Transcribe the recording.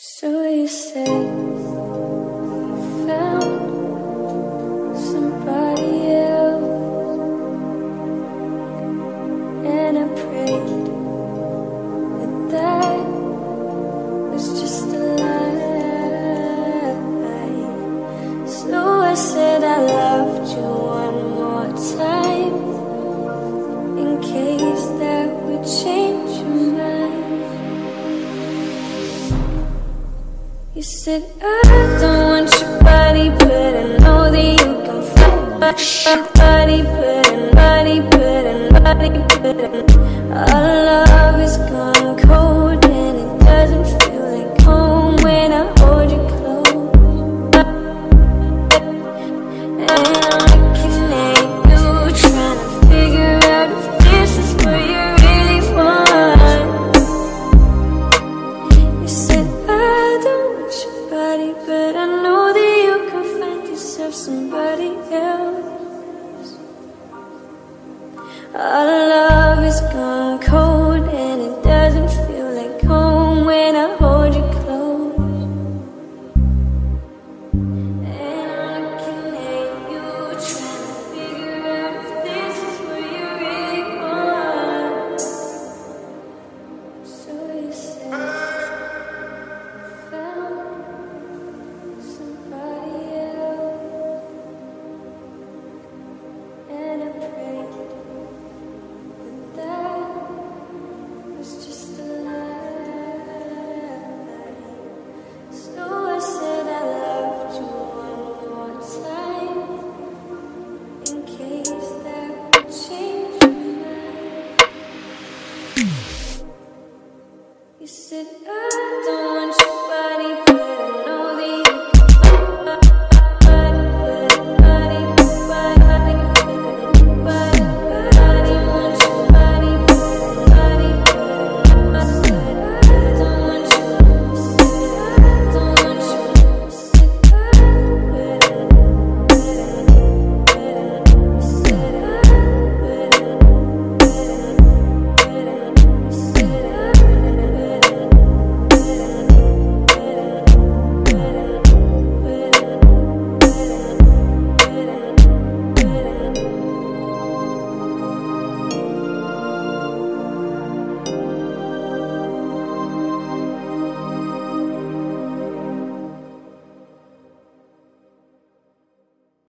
So you say you found somebody else, and I prayed that that was just a lie. So I said I loved you one more time, in case that would change your mind. You said, I don't want your body, but I know that you can fight back. Body, but all love is gone.